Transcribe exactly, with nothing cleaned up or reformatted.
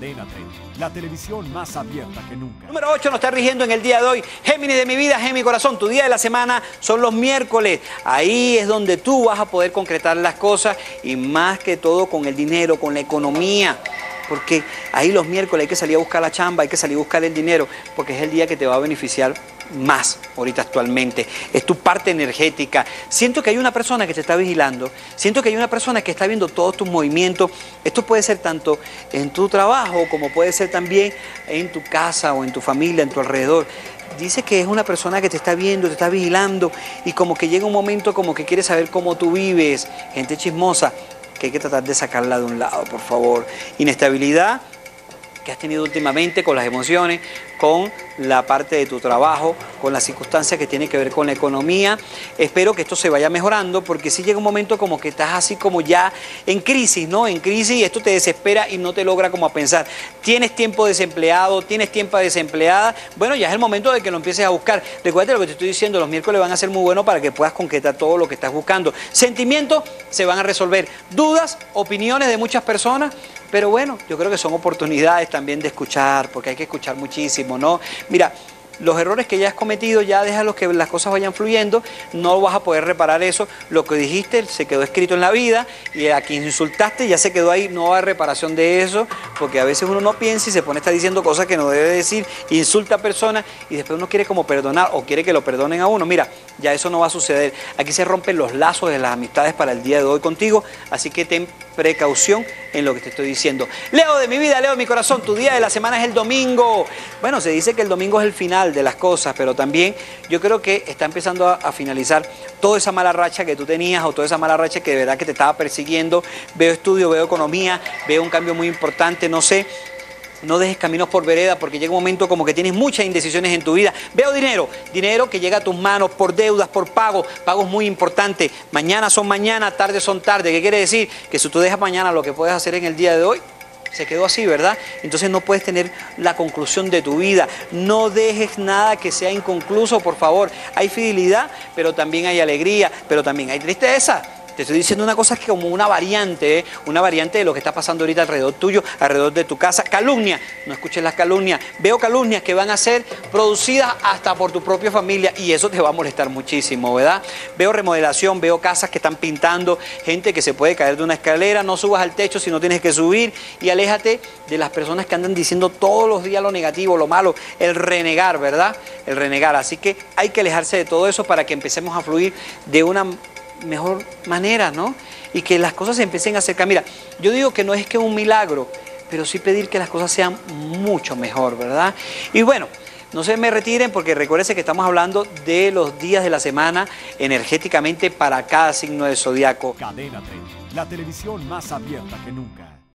Cadena Tres, la televisión más abierta que nunca. Número ocho nos está rigiendo en el día de hoy. Géminis de mi vida, Géminis corazón, tu día de la semana son los miércoles. Ahí es donde tú vas a poder concretar las cosas y más que todo con el dinero, con la economía. Porque ahí los miércoles hay que salir a buscar la chamba, hay que salir a buscar el dinero, porque es el día que te va a beneficiar más ahorita actualmente. Es tu parte energética. Siento que hay una persona que te está vigilando, siento que hay una persona que está viendo todos tus movimientos. Esto puede ser tanto en tu trabajo como puede ser también en tu casa o en tu familia, en tu alrededor. Dice que es una persona que te está viendo, te está vigilando y como que llega un momento como que quiere saber cómo tú vives. Gente chismosa que hay que tratar de sacarla de un lado, por favor. Inestabilidad que has tenido últimamente con las emociones, con la parte de tu trabajo, con las circunstancias que tienen que ver con la economía. Espero que esto se vaya mejorando, porque si llega un momento como que estás así como ya en crisis, ¿no? En crisis y esto te desespera y no te logra como a pensar. Tienes tiempo desempleado, tienes tiempo desempleada. Bueno, ya es el momento de que lo empieces a buscar. Recuerda lo que te estoy diciendo, los miércoles van a ser muy buenos para que puedas concretar todo lo que estás buscando. Sentimientos se van a resolver. Dudas, opiniones de muchas personas, pero bueno, yo creo que son oportunidades también de escuchar, porque hay que escuchar muchísimo, ¿no? Mira, los errores que ya has cometido, ya déjalos que las cosas vayan fluyendo, no vas a poder reparar eso. Lo que dijiste se quedó escrito en la vida y a quien insultaste ya se quedó ahí, no hay reparación de eso, porque a veces uno no piensa y se pone a estar diciendo cosas que no debe decir, insulta a personas y después uno quiere como perdonar o quiere que lo perdonen a uno. Mira, ya eso no va a suceder. Aquí se rompen los lazos de las amistades para el día de hoy contigo, así que ten precaución en lo que te estoy diciendo. Leo de mi vida, Leo de mi corazón, tu día de la semana es el domingo. Bueno, se dice que el domingo es el final de las cosas, pero también yo creo que está empezando a, a finalizar toda esa mala racha que tú tenías o toda esa mala racha que de verdad que te estaba persiguiendo. Veo estudio, veo economía, veo un cambio muy importante, no sé. No dejes caminos por vereda porque llega un momento como que tienes muchas indecisiones en tu vida. Veo dinero, dinero que llega a tus manos por deudas, por pagos, pagos muy importantes. Mañana son mañana, tarde son tarde. ¿Qué quiere decir? Que si tú dejas mañana lo que puedes hacer en el día de hoy, se quedó así, ¿verdad? Entonces no puedes tener la conclusión de tu vida. No dejes nada que sea inconcluso, por favor. Hay fidelidad, pero también hay alegría, pero también hay tristeza. Te estoy diciendo una cosa que como una variante, ¿eh? Una variante de lo que está pasando ahorita alrededor tuyo, alrededor de tu casa. Calumnia, no escuches las calumnias. Veo calumnias que van a ser producidas hasta por tu propia familia y eso te va a molestar muchísimo, ¿verdad? Veo remodelación, veo casas que están pintando, gente que se puede caer de una escalera, no subas al techo si no tienes que subir y aléjate de las personas que andan diciendo todos los días lo negativo, lo malo, el renegar, ¿verdad? El renegar, así que hay que alejarse de todo eso para que empecemos a fluir de una mejor manera, ¿no? Y que las cosas se empiecen a acercar. Mira, yo digo que no es que un milagro, pero sí pedir que las cosas sean mucho mejor, ¿verdad? Y bueno, no se me retiren porque recuérdense que estamos hablando de los días de la semana energéticamente para cada signo del zodiaco. Cadena Tres, la televisión más abierta que nunca.